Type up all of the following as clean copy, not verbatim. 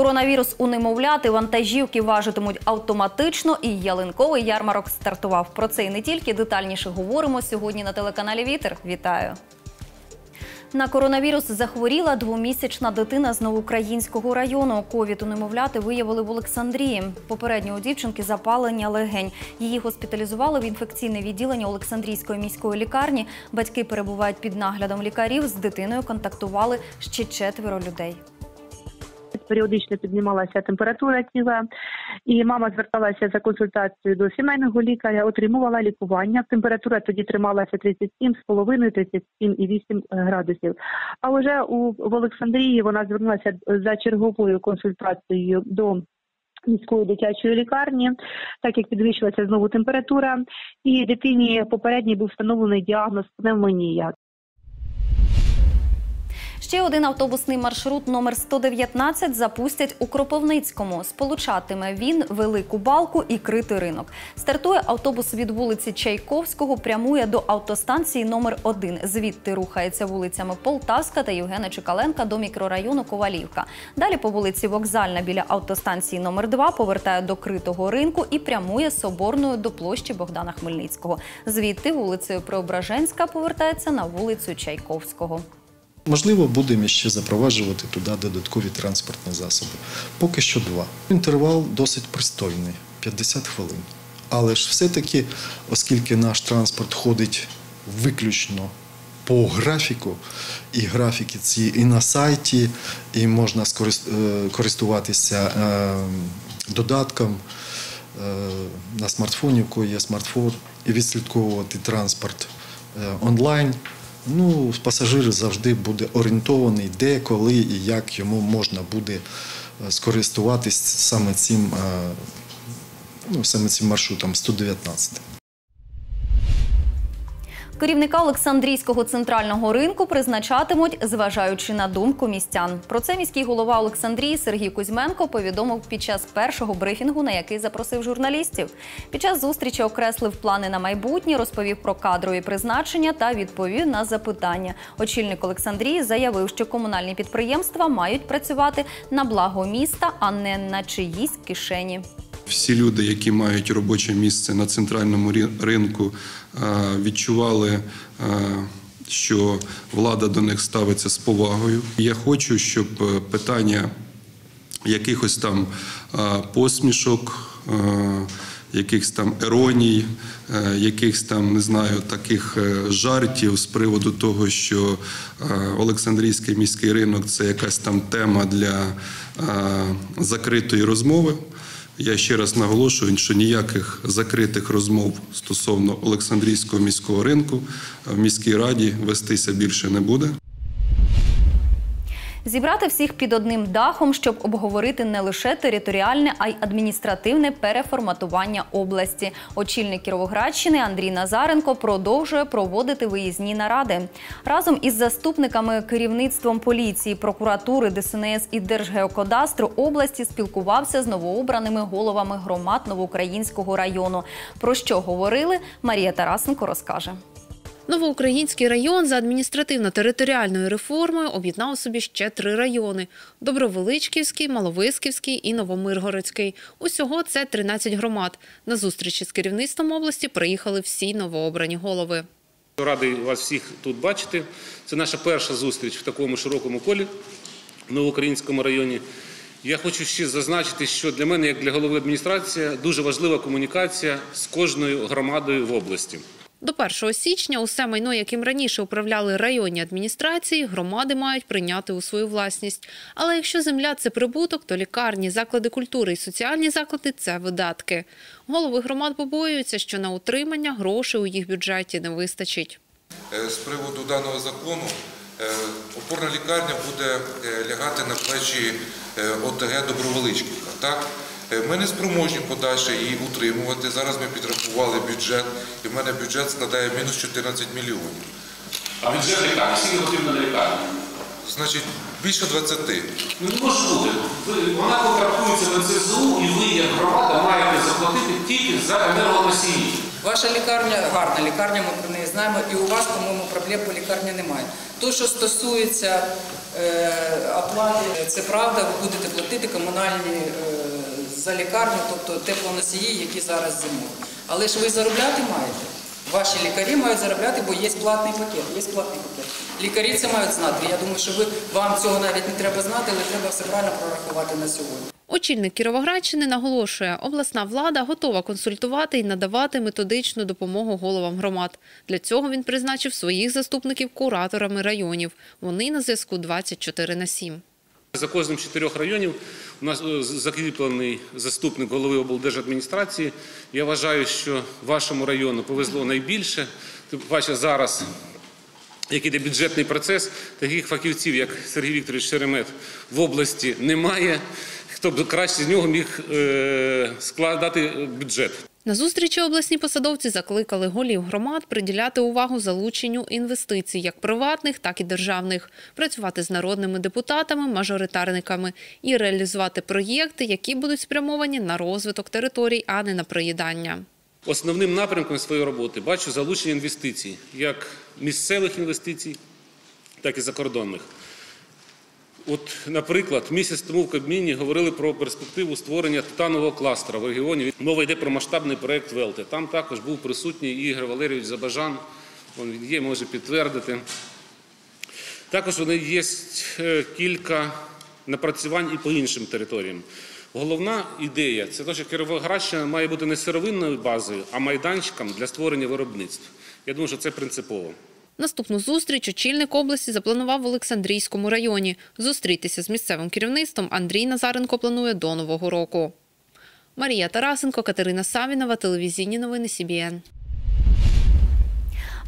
Коронавірус у немовлят, вантажівки важитимуть автоматично, і ялинковий ярмарок стартував. Про це і не тільки, детальніше говоримо сьогодні на телеканалі «Вітер». Вітаю! На коронавірус захворіла двомісячна дитина з Новоукраїнського району. Ковід у немовляти виявили в Олександрії. Попередньо у дівчинки запалення легень. Її госпіталізували в інфекційне відділення Олександрійської міської лікарні. Батьки перебувають під наглядом лікарів. З дитиною контактували ще 4 людей. Періодично піднімалася температура тіла, і мама зверталася за консультацією до сімейного лікаря, отримувала лікування. Температура тоді трималася 37,5-37,8 градусів. А вже в Олександрії вона звернулася за черговою консультацією до міської дитячої лікарні, так як підвищилася знову температура, і дитині попередній був встановлений діагноз пневмонія. Ще один автобусний маршрут номер 119 запустять у Кропивницькому. Сполучатиме він Велику Балку і Критий Ринок. Стартує автобус від вулиці Чайковського, прямує до автостанції номер 1. Звідти рухається вулицями Полтавська та Євгена Чукаленка до мікрорайону Ковалівка. Далі по вулиці Вокзальна біля автостанції номер 2 повертає до Критого Ринку і прямує Соборною до площі Богдана Хмельницького. Звідти вулицею Преображенська повертається на вулицю Чайковського. Можливо, будемо ще запроваджувати туди додаткові транспортні засоби. Поки що 2. Інтервал досить пристойний – 50 хвилин. Але ж все-таки, оскільки наш транспорт ходить виключно по графіку, і графіки ці і на сайті, і можна користуватися додатком на смартфоні, в кого є смартфон, і відслідковувати транспорт онлайн. Ну, пасажир завжди буде орієнтований, де, коли і як йому можна буде скористуватись саме цим маршрутом 119. Керівника Олександрійського центрального ринку призначатимуть, зважаючи на думку містян. Про це міський голова Олександрії Сергій Кузьменко повідомив під час першого брифінгу, на який запросив журналістів. Під час зустрічі окреслив плани на майбутнє, розповів про кадрові призначення та відповів на запитання. Очільник Олександрії заявив, що комунальні підприємства мають працювати на благо міста, а не на чиїсь кишені. Всі люди, які мають робоче місце на центральному ринку, відчували, що влада до них ставиться з повагою. Я хочу, щоб питання якихось там посмішок, якихось там іроній, якихось там, не знаю, таких жартів з приводу того, що Олександрійський міський ринок – це якась там тема для закритої розмови. Я ще раз наголошую, що ніяких закритих розмов стосовно Олександрійського міського ринку в міській раді вестися більше не буде. Зібрати всіх під одним дахом, щоб обговорити не лише територіальне, а й адміністративне переформатування області. Очільник Кіровоградщини Андрій Назаренко продовжує проводити виїзні наради. Разом із заступниками, керівництвом поліції, прокуратури, ДСНС і Держгеокадастру області спілкувався з новообраними головами громад Новоукраїнського району. Про що говорили, Марія Тарасенко розкаже. Новоукраїнський район за адміністративно-територіальною реформою об'єднав у собі ще 3 райони – Добровеличківський, Маловисківський і Новомиргородський. Усього це 13 громад. На зустрічі з керівництвом області приїхали всі новообрані голови. Радий вас всіх тут бачити. Це наша перша зустріч в такому широкому колі в Новоукраїнському районі. Я хочу ще зазначити, що для мене, як для голови адміністрації, дуже важлива комунікація з кожною громадою в області. До 1 січня усе майно, яким раніше управляли районні адміністрації, громади мають прийняти у свою власність. Але якщо земля – це прибуток, то лікарні, заклади культури і соціальні заклади – це видатки. Голови громад побоюються, що на утримання грошей у їх бюджеті не вистачить. З приводу даного закону опорна лікарня буде лягати на плечі ОТГ Добровеличківка, так? Ми не спроможні подальше її утримувати. Зараз ми підрахували бюджет, і в мене бюджет складає мінус 14 мільйонів. А бюджет лікарні? Скільки потрібно на лікарні? Значить, більше 20. Ну, не може бути. Вона контрактується на ЦСУ, і ви, як громада, маєте заплатити тільки за енергоносії. Ваша лікарня гарна лікарня, ми про неї знаємо, і у вас, по-моєму, проблем по лікарні немає. Те, що стосується оплати, це правда, ви будете платити комунальні за лікарню, тобто теплоносії, які зараз зимують. Але ж ви заробляти маєте. Ваші лікарі мають заробляти, бо є платний пакет. Є платний пакет. Лікарі це мають знати. Я думаю, що вам цього навіть не треба знати, але треба все правильно прорахувати на сьогодні. Очільник Кіровоградщини наголошує, обласна влада готова консультувати і надавати методичну допомогу головам громад. Для цього він призначив своїх заступників кураторами районів. Вони на зв'язку 24/7. За кожним з 4 районів у нас закріплений заступник голови облдержадміністрації. Я вважаю, що вашому району повезло найбільше. Тим паче зараз, як іде бюджетний процес, таких фахівців, як Сергій Вікторович Шеремет, в області немає. Хто б краще з нього міг складати бюджет. На зустрічі обласні посадовці закликали голів громад приділяти увагу залученню інвестицій як приватних, так і державних, працювати з народними депутатами, мажоритарниками і реалізувати проєкти, які будуть спрямовані на розвиток територій, а не на проїдання. Основним напрямком своєї роботи бачу залучення інвестицій, як місцевих інвестицій, так і закордонних. От, наприклад, місяць тому в Кабміні говорили про перспективу створення титанового кластера в регіоні. Мова йде про масштабний проєкт Велти. Там також був присутній Ігор Валерійович Забажан, він є, може підтвердити. Також вони є кілька напрацювань і по іншим територіям. Головна ідея – це те, що Кіровоградщина має бути не сировинною базою, а майданчиком для створення виробництв. Я думаю, що це принципово. Наступну зустріч очільник області запланував в Олександрійському районі. Зустрітися з місцевим керівництвом Андрій Назаренко планує до Нового року. Марія Тарасенко, Катерина Савінова, телевізійні новини СІБІН.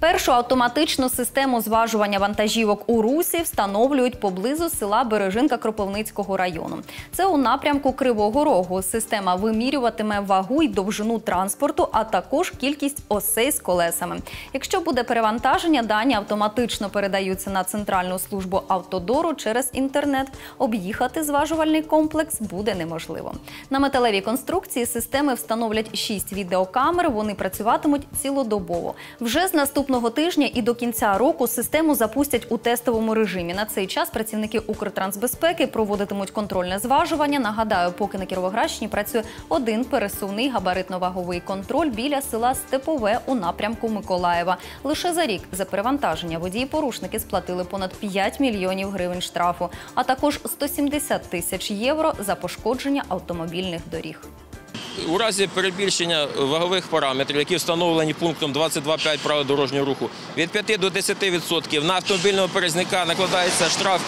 Першу автоматичну систему зважування вантажівок у Русі встановлюють поблизу села Бережинка Кропивницького району. Це у напрямку Кривого Рогу. Система вимірюватиме вагу і довжину транспорту, а також кількість осей з колесами. Якщо буде перевантаження, дані автоматично передаються на Центральну службу автодору через інтернет. Об'їхати зважувальний комплекс буде неможливо. На металевій конструкції системи встановлять 6 відеокамер, вони працюватимуть цілодобово. Вже з наступного тижня і до кінця року систему запустять у тестовому режимі. На цей час працівники Укртрансбезпеки проводитимуть контрольне зважування. Нагадаю, поки на Кіровоградщині працює один пересувний габаритно-ваговий контроль біля села Степове у напрямку Миколаєва. Лише за рік за перевантаження водії-порушники сплатили понад 5 мільйонів гривень штрафу, а також 170 тисяч євро за пошкодження автомобільних доріг. У разі перебільшення вагових параметрів, які встановлені пунктом 22.5 правил дорожнього руху, від 5 до 10% на автомобільного перевізника накладається штраф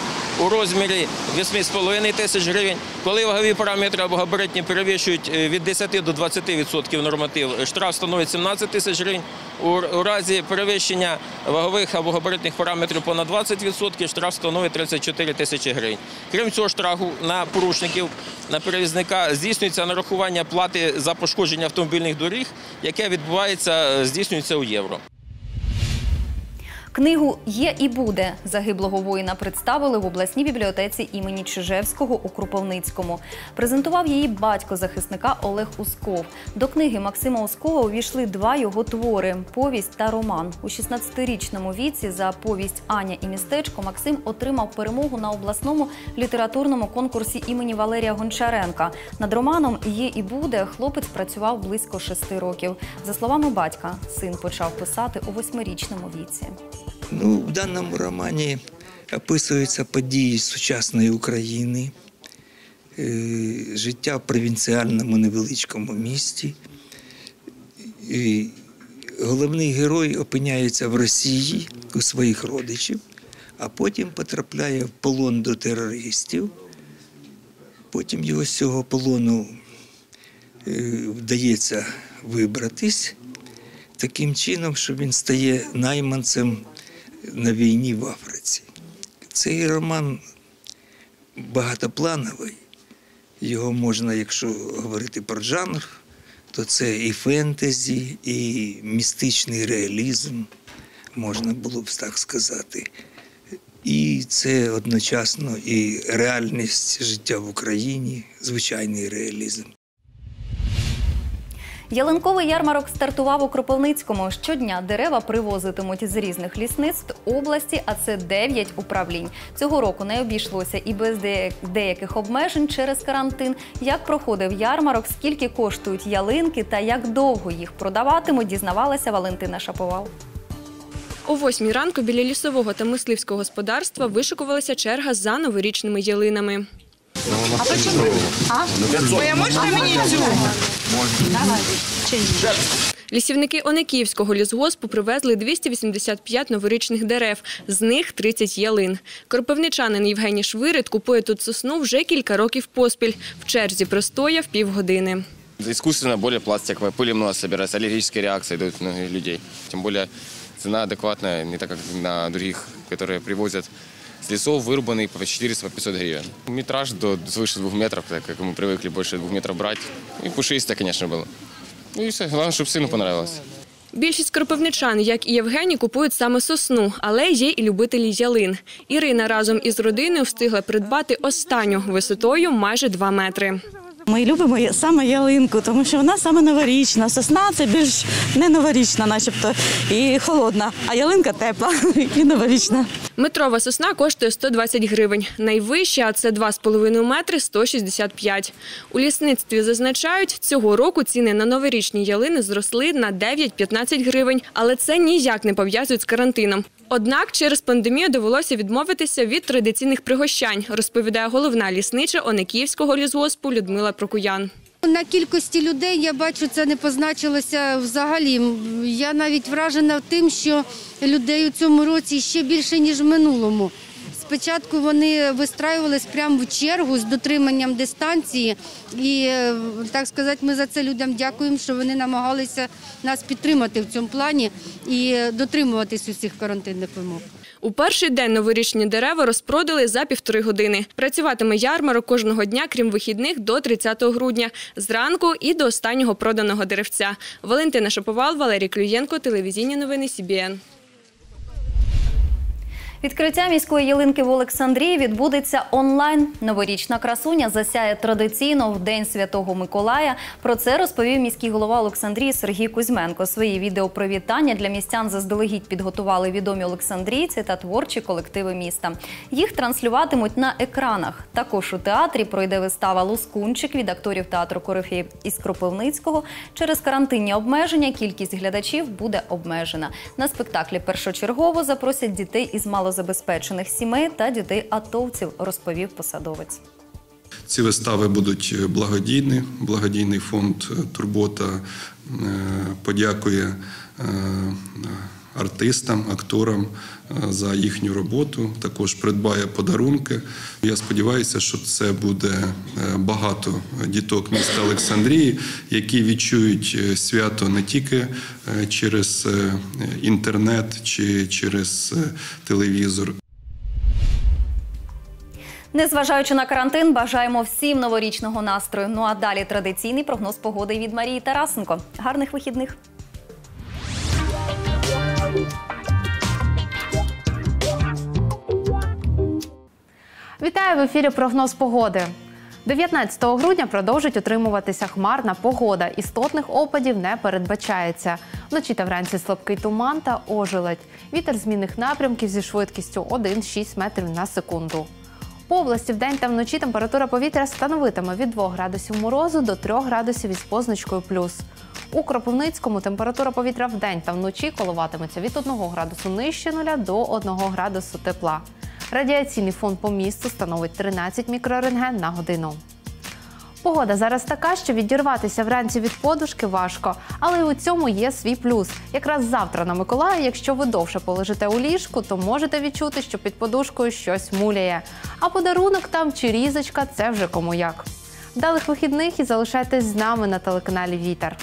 у розмірі 8,5 тисяч гривень. Коли вагові параметри або габаритні перевищують від 10 до 20% норматив, штраф становить 17 тисяч гривень. У разі перевищення вагових або габаритних параметрів понад 20% штраф становить 34 тисячі гривень. Крім цього штрафу на порушників, на перевізника здійснюється нарахування плати за пошкодження автомобільних доріг, яке відбувається, здійснюється у євро. Книгу «Є і буде» загиблого воїна представили в обласній бібліотеці імені Чижевського у Кропивницькому. Презентував її батько захисника Олег Усков. До книги Максима Ускова увійшли 2 його твори – повість та роман. У 16-річному віці за повість «Аня і містечко» Максим отримав перемогу на обласному літературному конкурсі імені Валерія Гончаренка. Над романом «Є і буде» хлопець працював близько 6 років. За словами батька, син почав писати у 8-річному віці. В данном романе описываются події сучасної України, життя в провінціальному невеличкому місті. Головний герой опиняється в Росії у своїх родичів, а потім потрапляє в полон до терористів. Потім його з цього полону вдається вибратись таким чином, що він стає найманцем на війні в Африці. Цей роман багатоплановий. Його можна, якщо говорити про жанр, то це і фентезі, і містичний реалізм, можна було б так сказати. І це одночасно і реальність життя в Україні, звичайний реалізм. Ялинковий ярмарок стартував у Кропивницькому. Щодня дерева привозитимуть з різних лісництв області, а це 9 управлінь. Цього року не обійшлося і без деяких обмежень через карантин. Як проходив ярмарок, скільки коштують ялинки та як довго їх продаватимуть, дізнавалася Валентина Шаповал. О 8 ранку біля лісового та мисливського господарства вишикувалася черга за новорічними ялинами. А почему? А можна мені цю? Можна. Лісівники Онеківського лісгоспу привезли 285 новорічних дерев, з них 30 ялин. Кропивничанин Євген Чукаленко купує тут сосну вже кілька років поспіль. В черзі простояв півгодини. Іскусственно більш пластикове, пилі багато збирається, алергічні реакції йдуть у людей. Тим більше ціна адекватна, не так, як на інших, які привозять. С лесов вырубанный по 400-500 гривен. Метраж до свыше 2 метров, так как мы привыкли больше 2 метров брать. И пушисто, конечно, было. И все, главное, чтобы сыну понравилось. Більшість кропивничан, як і Євгеній, купують саме сосну, але є і любителі ялин. Ірина разом із родиною встигла придбати останню висотою майже 2 метри. Ми любимо саме ялинку, тому що вона саме новорічна. Сосна – це більш не новорічна, начебто, і холодна, а ялинка – тепла і новорічна. Метрова сосна коштує 120 гривень. Найвища, а це 2,5 метри – 165. У лісництві зазначають, цього року ціни на новорічні ялини зросли на 9-15 гривень, але це ніяк не пов'язують з карантином. Однак через пандемію довелося відмовитися від традиційних пригощань, розповідає головна ліснича Онеківського лісгоспу Людмила Прокуян. На кількості людей, я бачу, це не позначилося взагалі. Я навіть вражена тим, що людей у цьому році ще більше, ніж в минулому. Спочатку вони вистраювалися прямо в чергу з дотриманням дистанції. І, так сказати, ми за це людям дякуємо, що вони намагалися нас підтримати в цьому плані і дотримуватись усіх карантинних вимог. У перший день новорічні дерева розпродали за 1,5 години. Працюватиме ярмарок кожного дня, крім вихідних, до 30 грудня. Зранку і до останнього проданого деревця. Валентина Шаповал, Валерій Клюєнко, телевізійні новини СІБІН. Відкриття міської ялинки в Олександрії відбудеться онлайн. Новорічна красуня засяє традиційно в День Святого Миколая. Про це розповів міський голова Олександрії Сергій Кузьменко. Свої відеопривітання для містян заздалегідь підготували відомі олександрійці та творчі колективи міста. Їх транслюватимуть на екранах. Також у театрі пройде вистава «Лускунчик» від акторів театру «Корифей» із Кропивницького. Через карантинні обмеження кількість глядачів буде обмежена. На спектаклі першочергово запросять дітей із малозабезпечених сімей та дітей-атовців, розповів посадовець. Ці вистави будуть благодійні. Благодійний фонд «Турбота» подякує артистам, акторам за їхню роботу, також придбає подарунки. Я сподіваюся, що це буде багато діток міста Олександрії, які відчують свято не тільки через інтернет чи через телевізор. Незважаючи на карантин, бажаємо всім новорічного настрою. Ну а далі традиційний прогноз погоди від Марії Тарасенко. Гарних вихідних! Вітаю, в ефірі прогноз погоди. 19 грудня продовжить утримуватися хмарна погода. Істотних опадів не передбачається. Вночі та вранці слабкий туман та ожеледь. Вітер змінних напрямків зі швидкістю 1,6 метрів на секунду. По області вдень та вночі температура повітря становитиме від 2 градусів морозу до 3 градусів із позначкою «плюс». У Кропивницькому температура повітря вдень та вночі коливатиметься від 1 градусу нижче нуля до 1 градусу тепла. Радіаційний фон по місту становить 13 мікрорентген на годину. Погода зараз така, що відірватися вранці від подушки важко, але і у цьому є свій плюс. Якраз завтра на Миколая, якщо ви довше полежите у ліжку, то можете відчути, що під подушкою щось муляє. А подарунок там чи різочка – це вже кому як. Вдалих вихідних і залишайтесь з нами на телеканалі «Вітер».